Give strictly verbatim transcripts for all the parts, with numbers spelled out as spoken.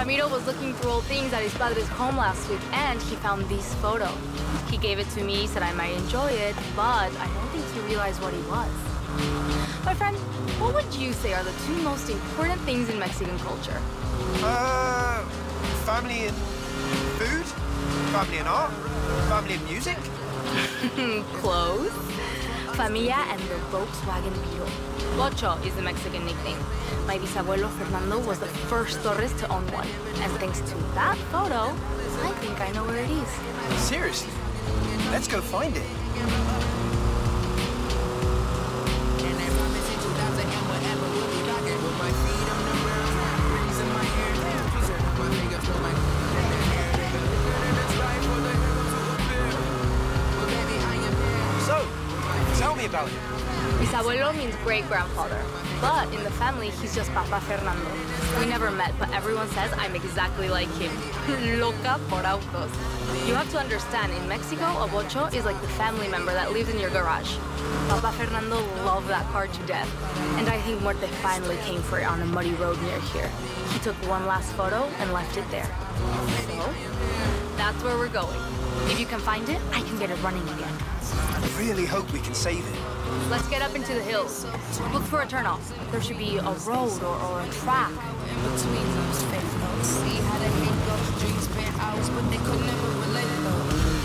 Ramiro was looking through old things at his padre's home last week, and he found this photo. He gave it to me, said I might enjoy it, but I don't think he realized what it was. My friend, what would you say are the two most important things in Mexican culture? Uh, family and food, family and art, family and music. Clothes, familia, and the Volkswagen Beetle. VOCHO is the Mexican nickname. My bisabuelo Fernando was the first Torres to own one. And thanks to that photo, I think I know where it is. Seriously? Let's go find it. So, tell me about it. Bisabuelo means great-grandfather, but in the family, he's just Papa Fernando. We never met, but everyone says I'm exactly like him. Loca por autos. You have to understand, in Mexico, a bocho is like the family member that lives in your garage. Papa Fernando loved that car to death, and I think Muerte finally came for it on a muddy road near here. He took one last photo and left it there. So, that's where we're going. If you can find it, I can get it running again. I really hope we can save it. Let's get up into the hills. Look for a turnoff. There should be a road or, or a track. Between those fake notes, see how they hate those dreams spent hours, but they could never relate though.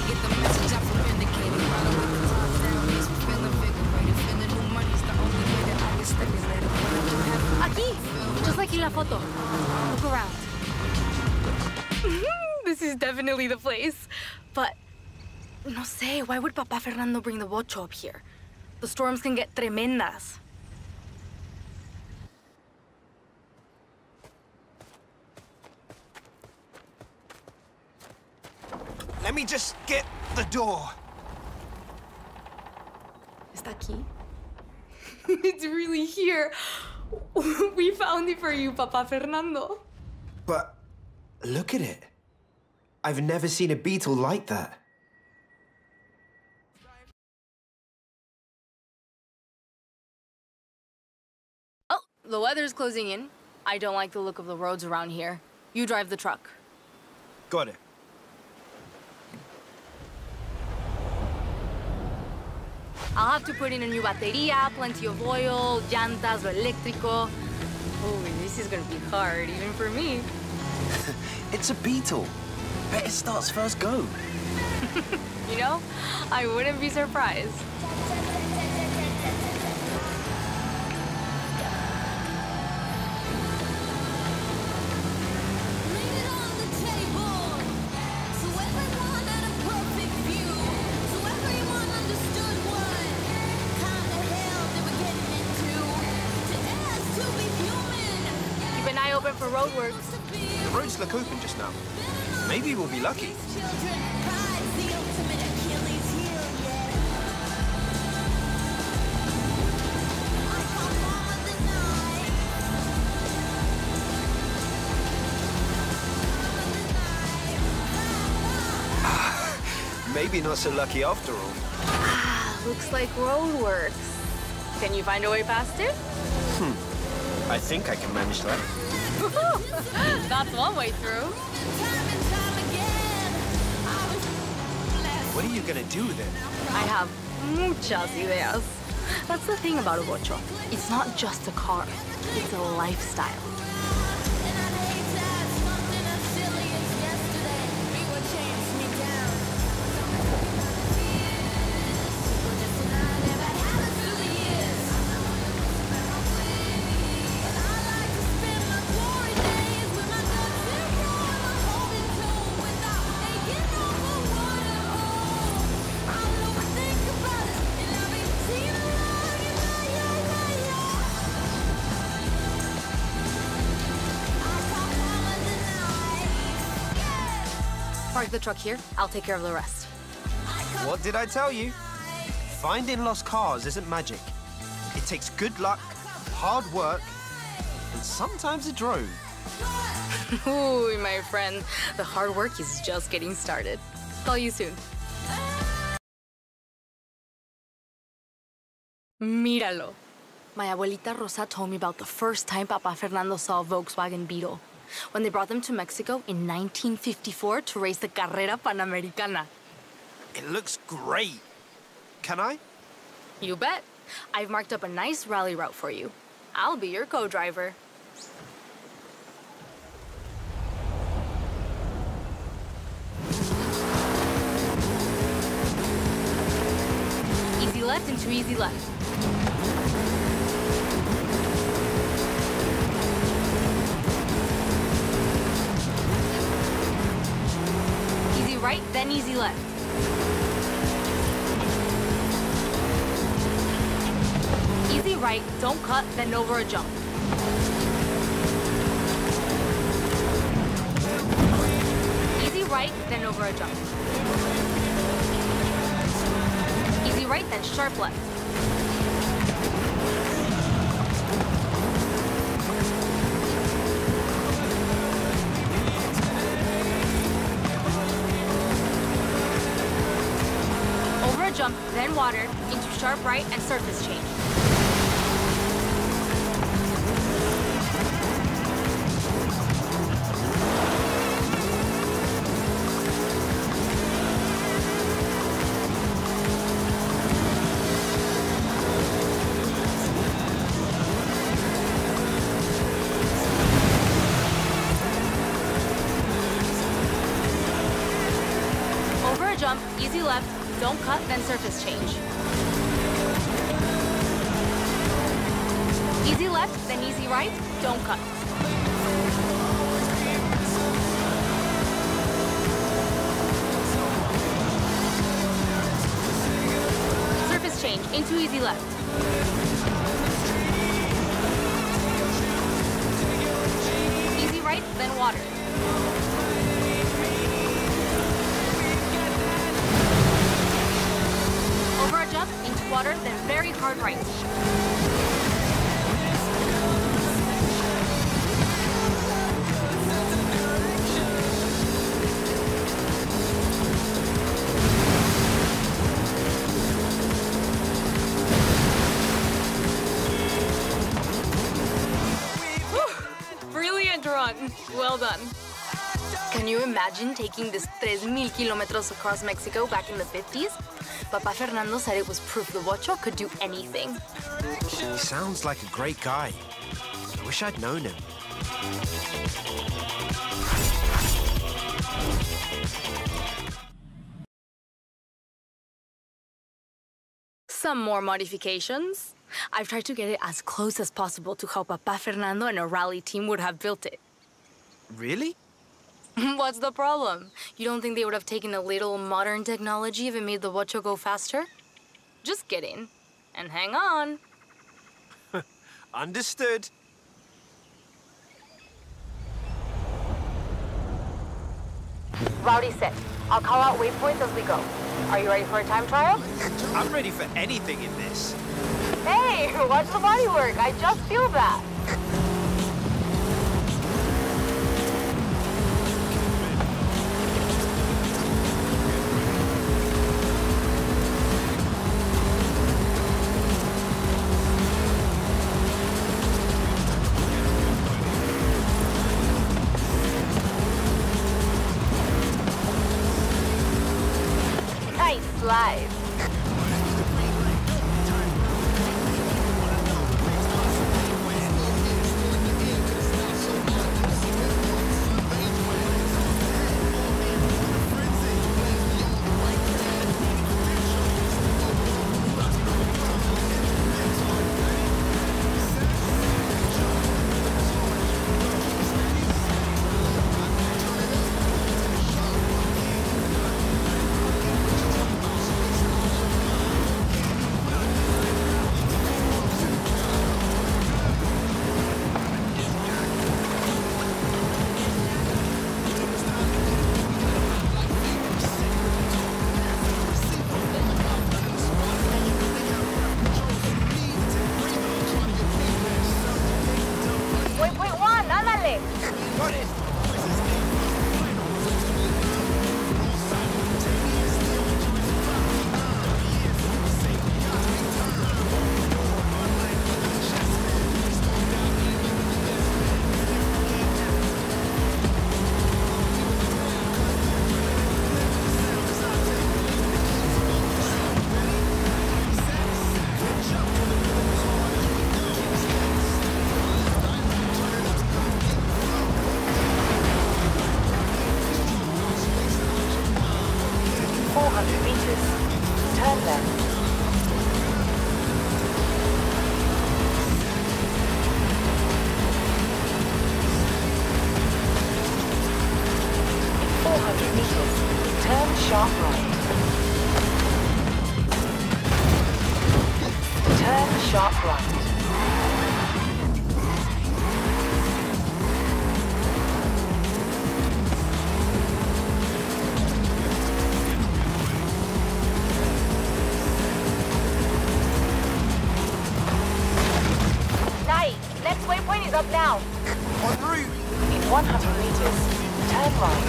Get the message out from indicating right away the time families. We feel invigorated, feeling new money's the only way that I can step is later. Aquí, just like in la foto. Look around. This is definitely the place. But, no sé, why would Papa Fernando bring the bocho up here? The storms can get tremendas. Let me just get the door. ¿Está aquí? It's really here. We found it for you, Papa Fernando. But look at it. I've never seen a beetle like that. The weather's closing in. I don't like the look of the roads around here. You drive the truck. Got it. I'll have to put in a new bateria, plenty of oil, llantas, lo eléctrico. Oh, this is gonna be hard, even for me. It's a beetle. Bet it starts first go. You know, I wouldn't be surprised. For roadworks. The roads look open just now. Maybe we'll be lucky. Maybe not so lucky after all. Ah, looks like roadworks. Can you find a way past it? Hmm. I think I can manage that. That's one way through. What are you gonna do then? I have muchas ideas. That's the thing about a bocho. It's not just a car, it's a lifestyle. Park the truck here. I'll take care of the rest. What did I tell you? Finding lost cars isn't magic. It takes good luck, hard work, and sometimes a drone. Ooh, my friend. The hard work is just getting started. Call you soon. Míralo. My abuelita Rosa told me about the first time Papa Fernando saw a Volkswagen Beetle. when they brought them to Mexico in nineteen fifty-four to race the Carrera Panamericana. It looks great. Can I? You bet. I've marked up a nice rally route for you. I'll be your co-driver. Easy left into easy left. Easy right, then easy left. Easy right, don't cut, then over a jump. Easy right, then over a jump. Easy right, then sharp left. Over a jump, then water, into sharp right and surface change. Jump, easy left, don't cut, then surface change. Easy left, then easy right, don't cut. Surface change, into easy left. Easy right, then water. Into water, then very hard right. Whew, brilliant run. Well done. Can you imagine taking this three thousand kilometers across Mexico back in the fifties? Papa Fernando said it was proof the VOCHO could do anything. He sounds like a great guy. I wish I'd known him. Some more modifications. I've tried to get it as close as possible to how Papa Fernando and a rally team would have built it. Really? What's the problem? You don't think they would have taken a little modern technology if it made the VOCHO go faster? Just kidding. And hang on. Understood. Rowdy set. I'll call out waypoints as we go. Are you ready for a time trial? I'm ready for anything in this. Hey, watch the body work. I just feel that. Live. sharp right. Turn sharp right. Up now. En route. In one hundred meters, turn right.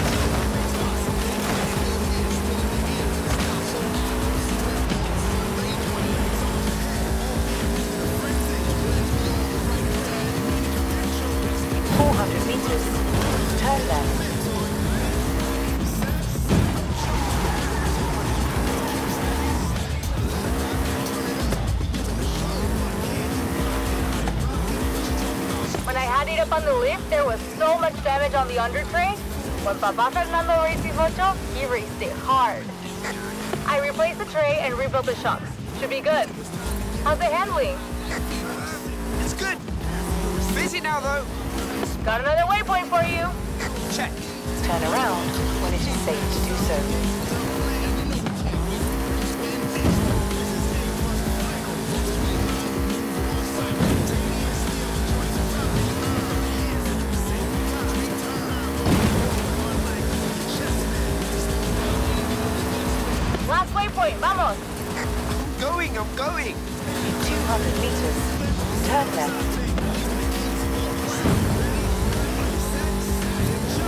In four hundred meters, turn left. Up on the lift, there was so much damage on the undertray. When Papa Fernando races VOCHO, he raced it hard. I replaced the tray and rebuilt the shocks. Should be good. How's the handling? It's good. Busy now though. Got another waypoint for you. Check. Turn around when it is safe to do so. Vamos! I'm going, I'm going! In two hundred meters, turn left.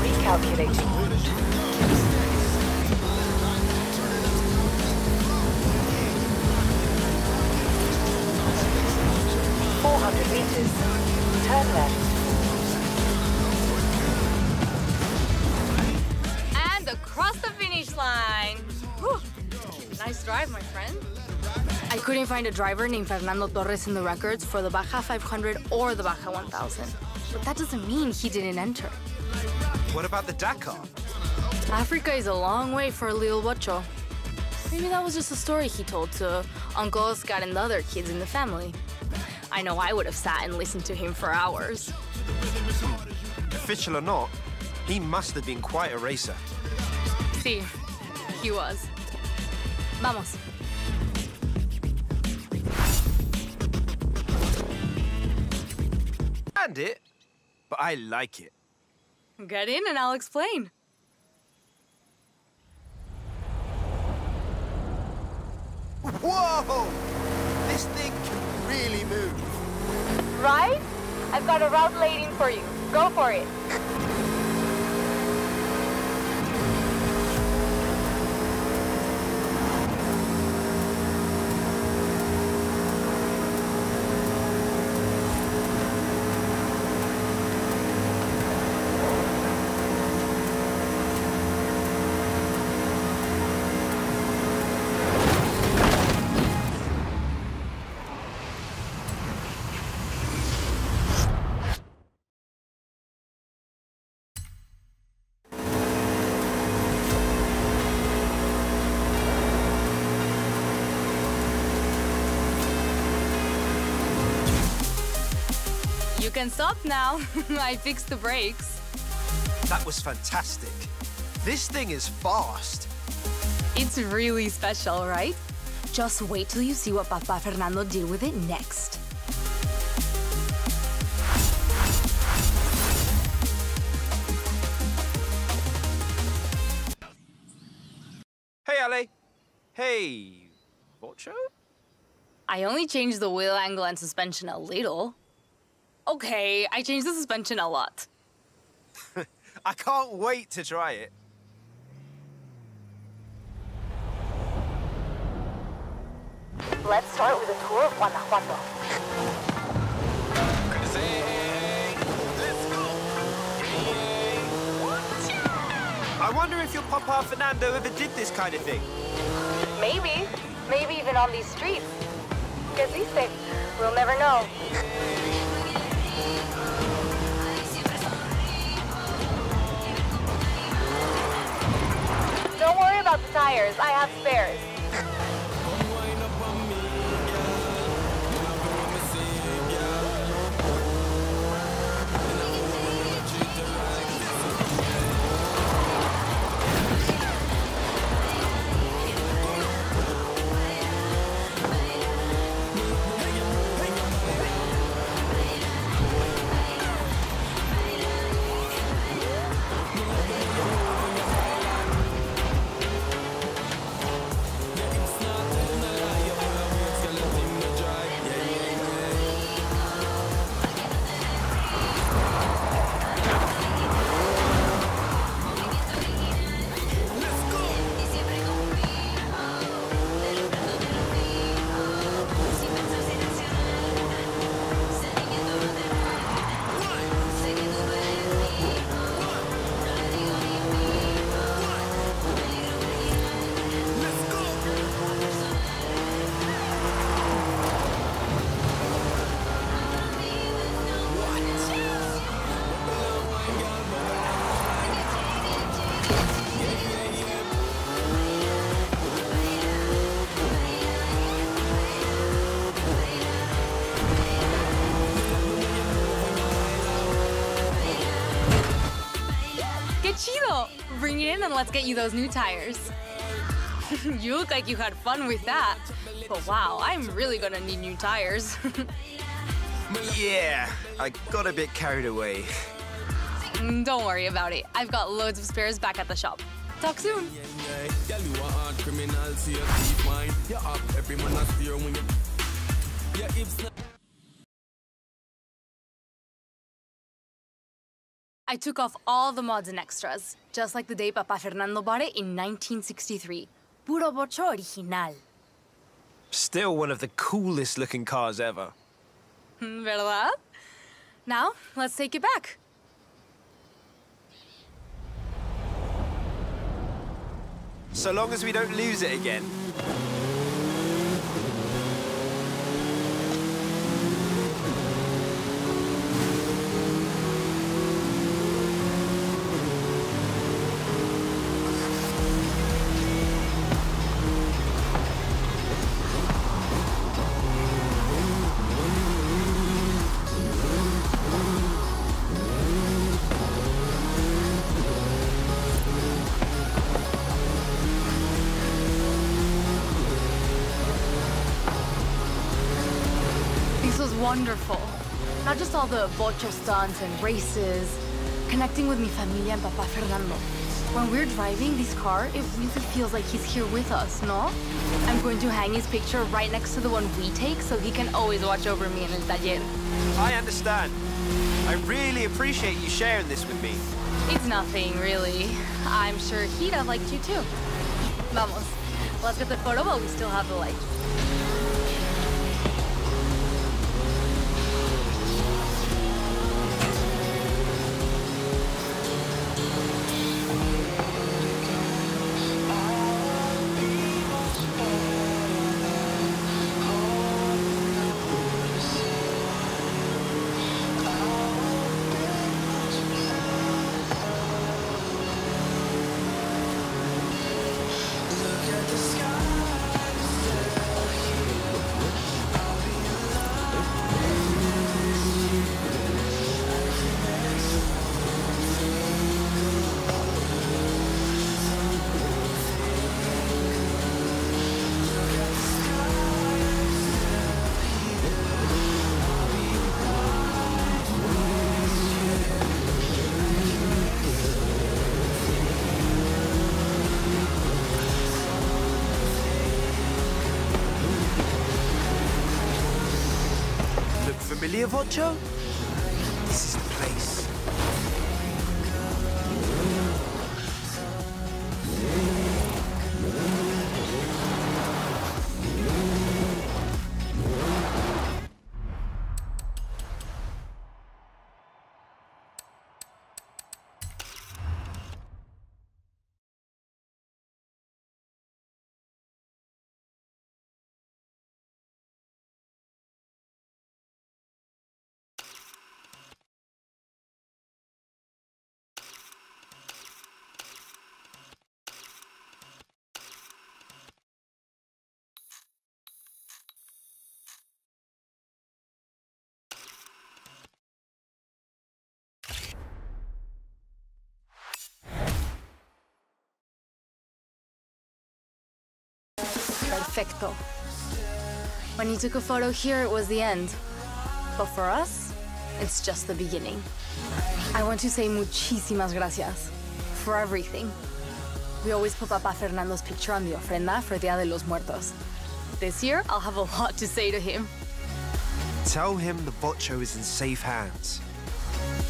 Recalculating route. four hundred meters, turn left. And across the finish line! Whew. Nice drive, my friend. I couldn't find a driver named Fernando Torres in the records for the Baja five hundred or the Baja one thousand. But that doesn't mean he didn't enter. What about the Dakar? Africa is a long way for a little VOCHO. Maybe that was just a story he told to Uncle Oscar and the other kids in the family. I know I would have sat and listened to him for hours. Official or not, he must have been quite a racer. See, he was. Vamos. And it, but I like it. Get in and I'll explain. Whoa! This thing can really move. Right? I've got a route laid in for you. Go for it. You can stop now. I fixed the brakes. That was fantastic. This thing is fast. It's really special, right? Just wait till you see what Papa Fernando did with it next. Hey, Ale. Hey, VOCHO? I only changed the wheel angle and suspension a little. Okay, I changed the suspension a lot. I can't wait to try it. Let's start with a tour of Guanajuato. I wonder if your Papa Fernando ever did this kind of thing. Maybe. Maybe even on these streets. Que dice? We'll never know. Don't worry about the tires, I have spares. chido! Bring it in and let's get you those new tires. You look like you had fun with that. But wow, I'm really gonna need new tires. Yeah, I got a bit carried away. Don't worry about it. I've got loads of spares back at the shop. Talk soon. I took off all the mods and extras, just like the day Papa Fernando bought it in nineteen sixty-three. Puro Bocho original. Still one of the coolest looking cars ever. ¿Verdad? Now, let's take it back. So long as we don't lose it again. Wonderful. Not just all the bocho stunts and races, connecting with mi familia and Papa Fernando. When we're driving this car, it really feels like he's here with us, no? I'm going to hang his picture right next to the one we take so he can always watch over me in el taller. I understand. I really appreciate you sharing this with me. It's nothing, really. I'm sure he'd have liked you too. Vamos. Let's get the photo while we still have the light. Familiar, Vocho? This is the place. Perfecto. When he took a photo here, it was the end. But for us, it's just the beginning. I want to say muchísimas gracias for everything. We always put Papa Fernando's picture on the ofrenda for Día de los Muertos. This year, I'll have a lot to say to him. Tell him the Vocho is in safe hands.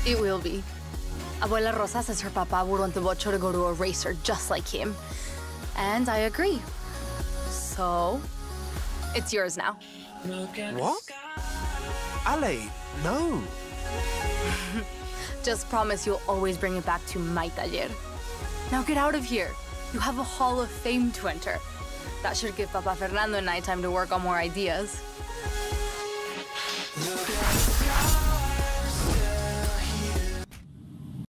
It will be. Abuela Rosa says her papa would want the Vocho to go to a racer just like him. And I agree. So, it's yours now. What? Ale, no. Just promise you'll always bring it back to my taller. Now get out of here. You have a Hall of Fame to enter. That should give Papa Fernando and I time to work on more ideas.